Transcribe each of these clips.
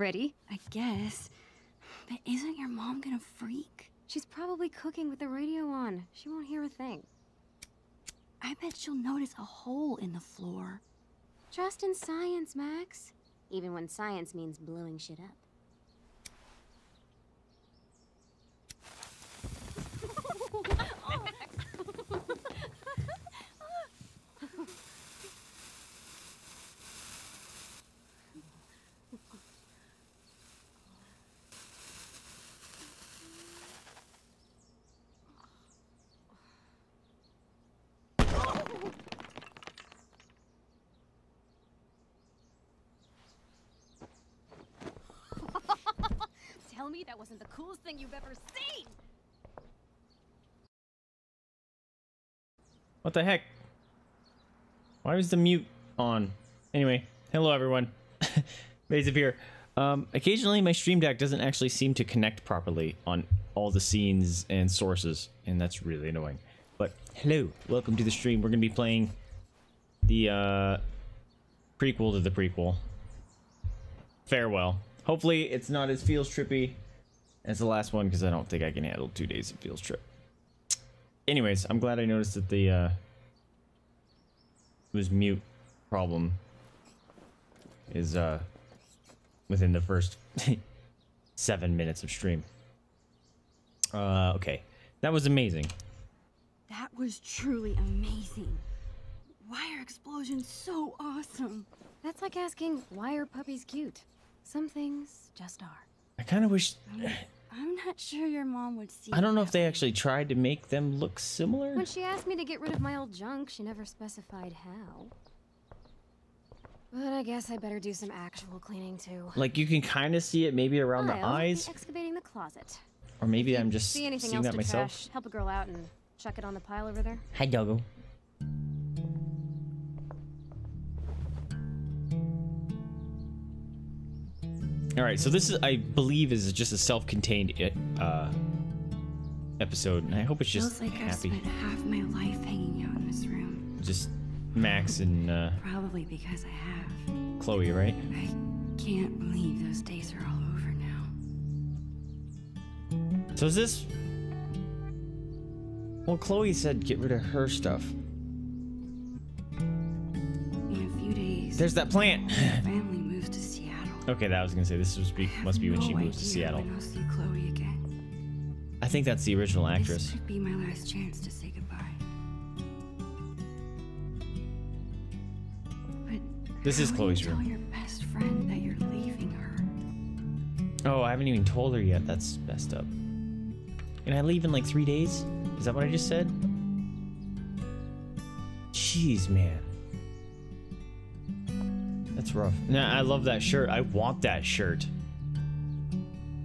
Ready? I guess. But isn't your mom gonna freak? She's probably cooking with the radio on. She won't hear a thing. I bet she'll notice a hole in the floor. Trust in science, Max. Even when science means blowing shit up. Tell me that wasn't the coolest thing you've ever seen! What the heck? Why was the mute on? Anyway, hello everyone. Maze here. Occasionally my stream deck doesn't actually seem to connect properly on all the scenes and sources, and that's really annoying. But hello, welcome to the stream. We're gonna be playing the prequel to the prequel. Farewell. Hopefully it's not as feels trippy as the last one, because I don't think I can handle 2 days of feels trip. Anyways, I'm glad I noticed that the mute problem is within the first 7 minutes of stream. Okay, that was amazing. That was truly amazing. Why are explosions so awesome? That's like asking, why are puppies cute? Some things just are. I kind of wish... I'm not sure your mom would see... I don't know if they actually tried to make them look similar. When she asked me to get rid of my old junk, she never specified how. But I guess I better do some actual cleaning too. Like, you can kind of see it maybe around the eyes. Excavating the closet. Or maybe I'm just seeing that myself. Trash, help a girl out and chuck it on the pile over there. Hi, doggo. All right, so this is, I believe, is just a self-contained episode, and I hope it's just feels like happy. I spent half my life hanging out in this room. Just Max and probably because I have Chloe, right? I can't believe those days are all over now. So is this? Well, Chloe said get rid of her stuff. In a few days. There's that plant. Okay, that I was gonna say this was must be when she moves to Seattle. I'll see Chloe again. I think that's the original actress. This could be my last chance to say goodbye. But this is Chloe's room. Tell your best friend that you're leaving her. Oh, I haven't even told her yet. That's messed up. And I leave in like 3 days. Is that what I just said? Jeez, man. That's rough. Nah, I love that shirt. I want that shirt.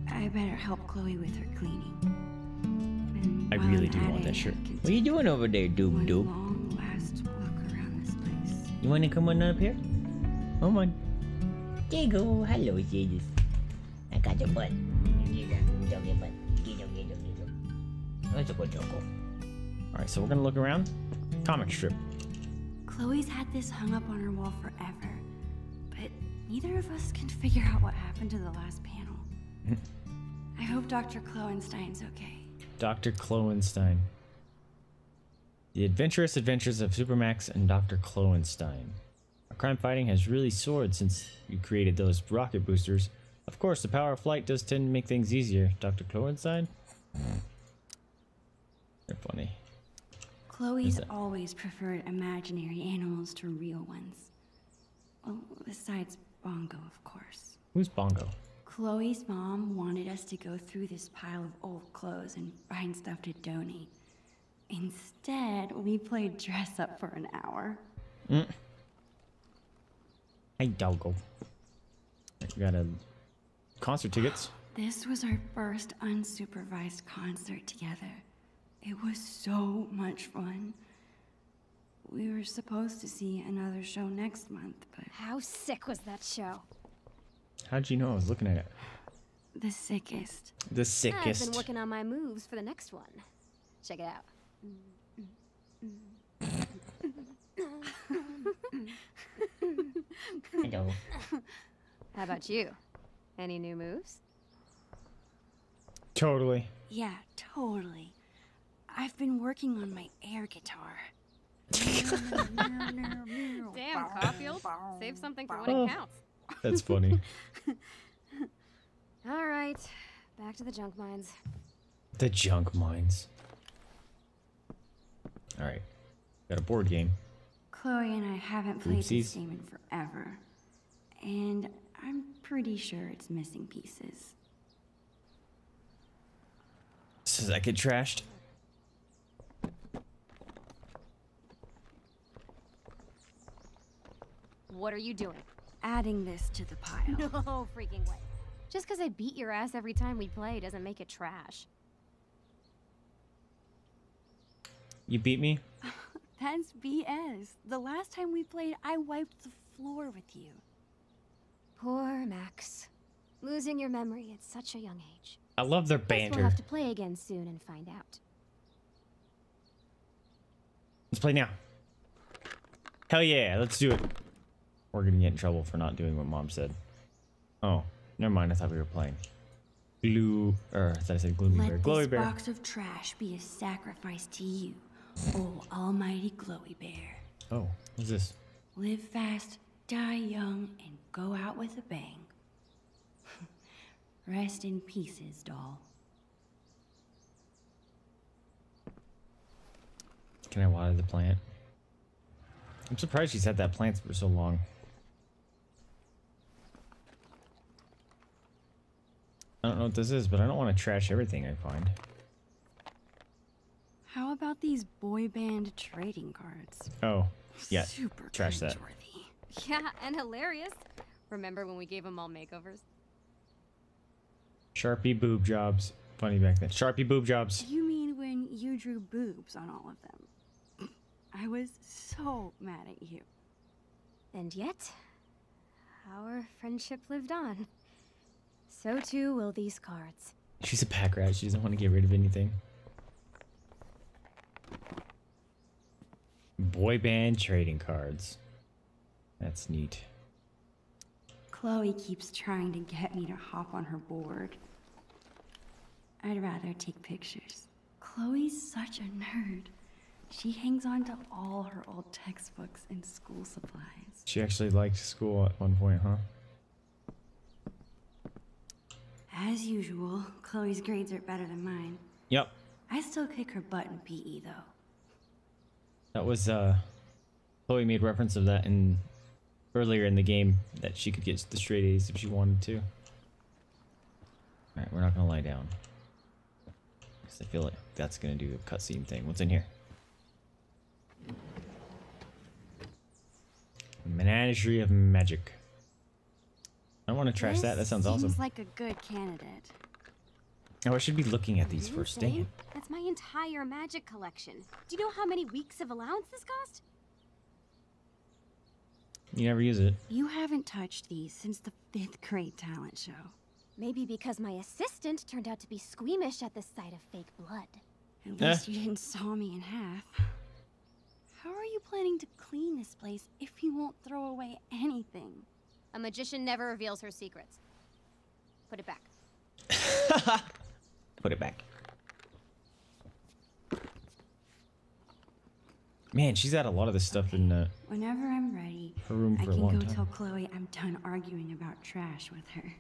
I better help Chloe with her cleaning. I really do want that shirt. What are you doing over there, Doob Doob? Long last look around this place. You want to come on up here? Come on. There you go. Hello, Jesus. I got your butt. Alright, so we're going to look around. Comic strip. Chloe's had this hung up on her wall forever. Neither of us can figure out what happened to the last panel. I hope Dr. Kloenstein's okay. Dr. Kloenstein. The Adventurous Adventures of Supermax and Dr. Kloenstein. Our crime fighting has really soared since you created those rocket boosters. Of course, the power of flight does tend to make things easier. Dr. Kloenstein? They're funny. Chloe's always preferred imaginary animals to real ones. Well, besides... Bongo, of course. Who's Bongo? Chloe's mom wanted us to go through this pile of old clothes and find stuff to donate. Instead, we played dress up for an hour. Hey, Doggo. We got a concert tickets. This was our first unsupervised concert together. It was so much fun. We were supposed to see another show next month, but... How sick was that show? How'd you know I was looking at it? The sickest. The sickest. I've been working on my moves for the next one. Check it out. Hello. How about you? Any new moves? Totally. Yeah, totally. I've been working on my air guitar. Damn, Caulfield. Save something for when it counts. That's funny. All right, back to the junk mines. The junk mines. All right, got a board game. Chloe and I haven't played this game in forever, and I'm pretty sure it's missing pieces. Does that get trashed? What are you doing? Adding this to the pile. No freaking way. Just because I beat your ass every time we play doesn't make it trash. You beat me? That's BS. The last time we played, I wiped the floor with you. Poor Max. Losing your memory at such a young age. I love their banter. We'll have to play again soon and find out. Let's play now. Hell yeah, let's do it. We're gonna get in trouble for not doing what Mom said. Oh, never mind. I thought we were playing. I thought I said gloomy bear. Glowy bear. Let this box of trash be a sacrifice to you, oh almighty glowy bear. Oh, what's this? Live fast, die young, and go out with a bang. Rest in pieces, doll. Can I water the plant? I'm surprised she's had that plant for so long. I don't know what this is, but I don't want to trash everything I find. How about these boy band trading cards? Oh, yeah. Super trash that. Yeah, and hilarious. Remember when we gave them all makeovers? Sharpie boob jobs. Funny back then. Sharpie boob jobs. You mean when you drew boobs on all of them? I was so mad at you. And yet, our friendship lived on. So too will these cards. She's a pack rat. She doesn't want to get rid of anything. Boy band trading cards. That's neat. Chloe keeps trying to get me to hop on her board. I'd rather take pictures. Chloe's such a nerd. She hangs on to all her old textbooks and school supplies. She actually liked school at one point, huh? As usual, Chloe's grades are better than mine. Yep. I still kick her butt in PE though. That was Chloe made reference of that in earlier in the game, that she could get the straight A's if she wanted to. Alright, we're not gonna lie down. Because I feel like that's gonna do a cutscene thing. What's in here? Menagerie of magic. I don't want to trash that. That sounds awesome. Seems like a good candidate. Oh, I should be looking at these first. Dang it. That's my entire magic collection. Do you know how many weeks of allowance this cost? You never use it. You haven't touched these since the 5th grade talent show. Maybe because my assistant turned out to be squeamish at the sight of fake blood. At least you didn't saw me in half. How are you planning to clean this place if you won't throw away anything? A magician never reveals her secrets. Put it back. Put it back. Man, she's had a lot of this stuff in whenever I'm ready, her room for a long time. I can go tell Chloe I'm done arguing about trash with her.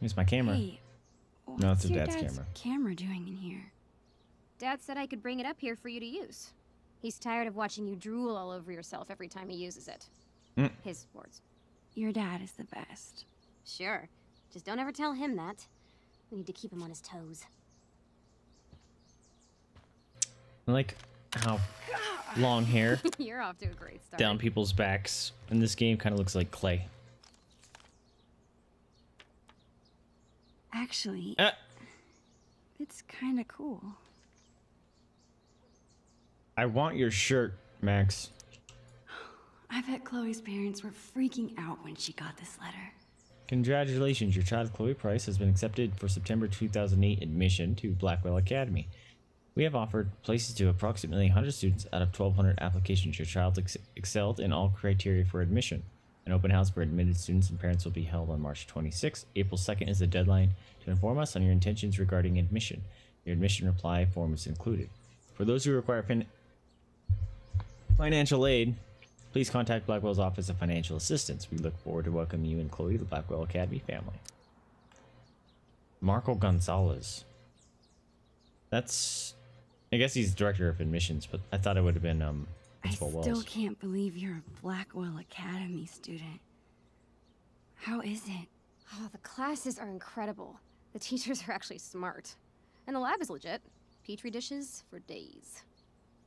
Here's my camera. Hey, no, it's your dad's camera. What's camera doing in here? Dad said I could bring it up here for you to use. He's tired of watching you drool all over yourself every time he uses it. Mm. His words. Your dad is the best. Sure. Just don't ever tell him that. We need to keep him on his toes. Like... how long hair you're off to a great start. Down people's backs in this game kind of looks like clay. Actually, it's kind of cool. I want your shirt, Max. I bet Chloe's parents were freaking out when she got this letter. Congratulations, your child Chloe Price has been accepted for September 2008 admission to Blackwell Academy. We have offered places to approximately 100 students out of 1,200 applications. Your child excelled in all criteria for admission. An open house for admitted students and parents will be held on March 26th. April 2nd is the deadline to inform us on your intentions regarding admission. Your admission reply form is included. For those who require financial aid, please contact Blackwell's Office of Financial Assistance. We look forward to welcoming you and Chloe to the Blackwell Academy family. Marco Gonzalez. That's... I guess he's director of admissions, but I thought it would have been Principal Wells. I still can't believe you're a Blackwell Academy student. How is it? Oh, the classes are incredible. The teachers are actually smart. And the lab is legit. Petri dishes for days.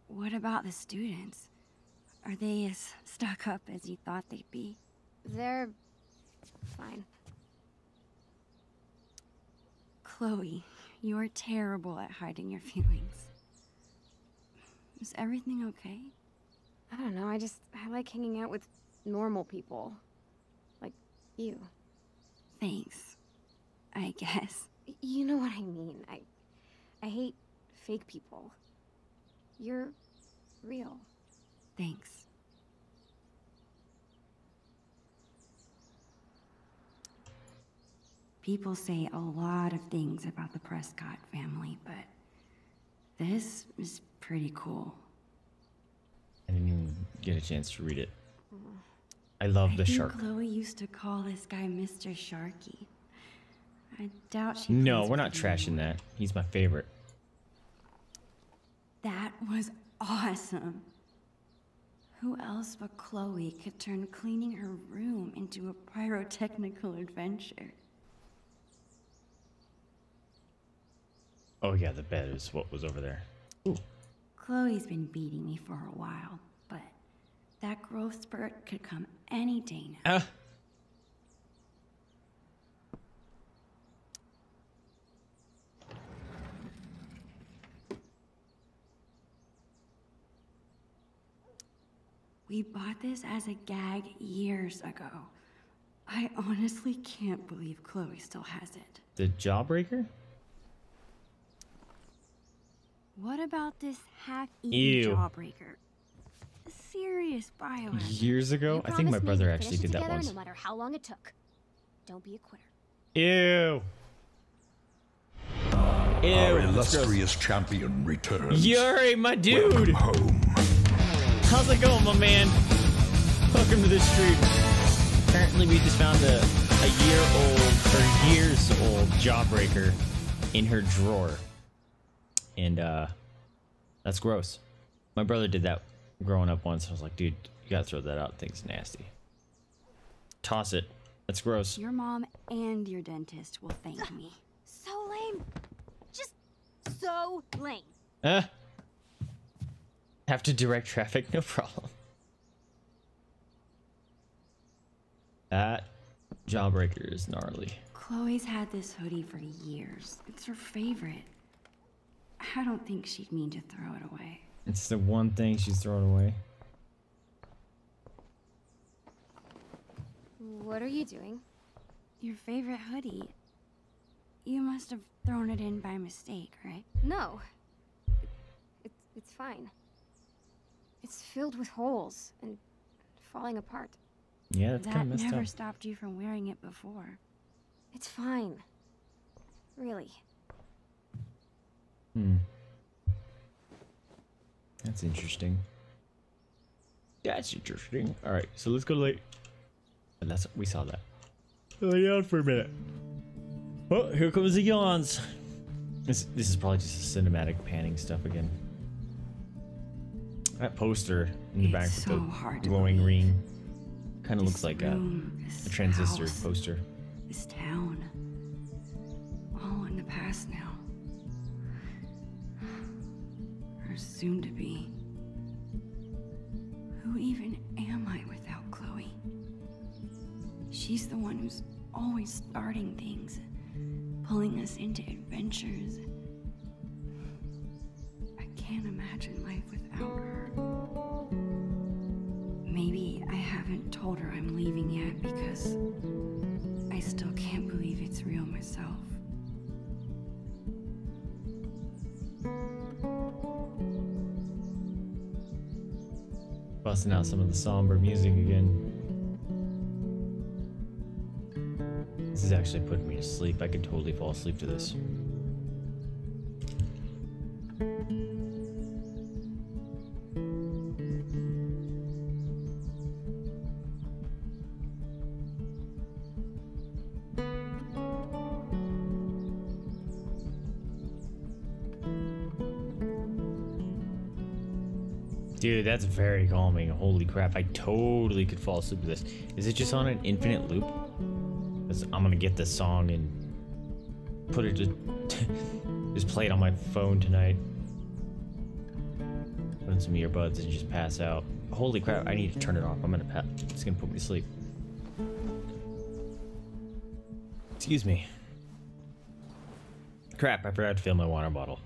What about the students? Are they as stuck up as you thought they'd be? They're fine. Chloe, you're terrible at hiding your feelings. Is everything okay? I don't know, I like hanging out with normal people. Like you. Thanks. I guess. You know what I mean. I hate fake people. You're real. Thanks. People say a lot of things about the Prescott family, but this is pretty cool. I didn't even get a chance to read it. I love the shark. Chloe used to call this guy Mr. Sharky. I doubt she... No, we're not trashing that. He's my favorite. That was awesome. Who else but Chloe could turn cleaning her room into a pyrotechnical adventure? Oh yeah, the bed is what was over there. Ooh. Chloe's been beating me for a while, but that growth spurt could come any day now. We bought this as a gag years ago. I honestly can't believe Chloe still has it. The jawbreaker? What about this hack-eating jawbreaker? Serious bioweapon. Years ago? I think my brother actually did that once. No matter how long it took. Don't be a quitter. Ew. Our illustrious champion returns. Yuri, my dude. Welcome home. How's it going, my man? Welcome to the stream. Apparently, we just found a years old jawbreaker in her drawer. And that's gross. My brother did that growing up once. I was like, dude, you gotta throw that out. Thing's nasty. Toss it. That's gross. Your mom and your dentist will thank me. So lame. Just so lame. Have to direct traffic, no problem. That jawbreaker is gnarly. Chloe's had this hoodie for years. It's her favorite. I don't think she'd mean to throw it away. It's the one thing she's throwing away. What are you doing? Your favorite hoodie. You must have thrown it in by mistake, right? No. It's fine. It's filled with holes and falling apart. Yeah, it's kind of messed up. That never stopped you from wearing it before. It's fine. Really. Hmm. That's interesting. That's interesting. Alright, so let's go late. And that's... We saw that. Lay down for a minute. Oh, here comes the yawns. This is probably just a cinematic panning stuff again. That poster in the back with the glowing ring. Kind of looks like a transistor poster. This town. All in the past now. Soon to be. Who even am I without Chloe? She's the one who's always starting things, pulling us into adventures. I can't imagine life without her. Maybe I haven't told her I'm leaving yet because I still can't believe it's real myself. Busting out some of the somber music again. is actually putting me to sleep. I could totally fall asleep to this. Dude, that's very calming. Holy crap, I totally could fall asleep to this. Is it just on an infinite loop? Because I'm gonna get this song and put it to just play it on my phone tonight. Put in some earbuds and just pass out. Holy crap, I need to turn it off. It's gonna put me to sleep. Excuse me. Crap, I forgot to fill my water bottle.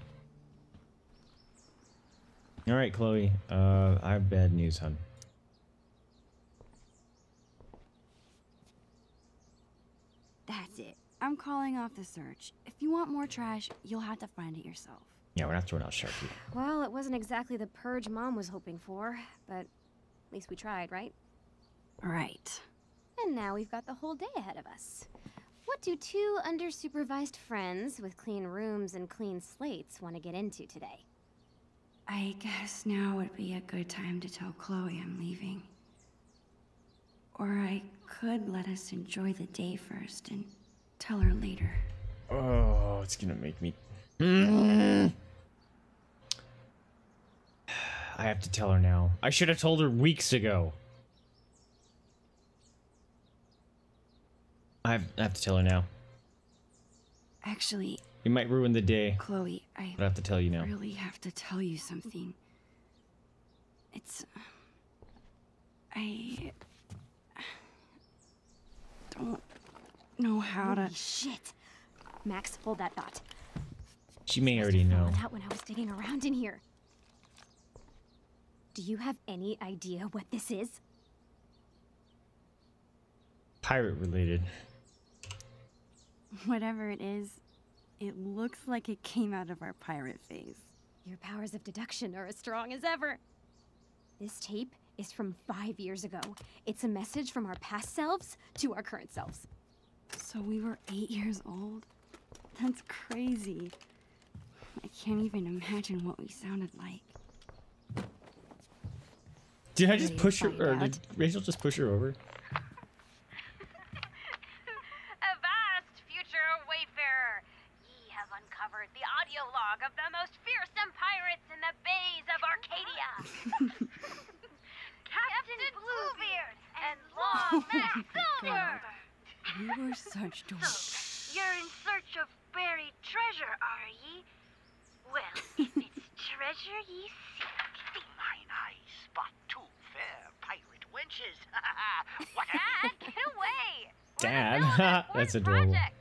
All right, Chloe, I have bad news, hon. That's it. I'm calling off the search. If you want more trash, you'll have to find it yourself. Yeah, we're not throwing out Sharky. Well, it wasn't exactly the purge Mom was hoping for, but at least we tried, right? Right. And now we've got the whole day ahead of us. What do two undersupervised friends with clean rooms and clean slates want to get into today? I guess now would be a good time to tell Chloe I'm leaving. Or I could let us enjoy the day first and tell her later. Oh, it's gonna make me... I have to tell her now. I should have told her weeks ago. I have to tell her now. Actually... It might ruin the day. Chloe, I have to tell you now. I really have to tell you something. It's... I... don't know how to... Holy shit! Max, hold that thought. She may already know. I found out when I was digging around in here. Do you have any idea what this is? Pirate related. Whatever it is... It looks like it came out of our pirate phase. Your powers of deduction are as strong as ever. This tape is from 5 years ago. It's a message from our past selves to our current selves. So we were 8 years old? That's crazy. I can't even imagine what we sounded like. Did I just push her, or did Rachel just push her over? Of the most fearsome pirates in the bays of Arcadia. Captain Bluebeard and Long Max Silver. You were such dogs. You're in search of buried treasure, are ye? Well, if it's treasure ye seek. Mine eye spot two fair pirate wenches. What? Dad, get away. Dad, that's adorable. Project.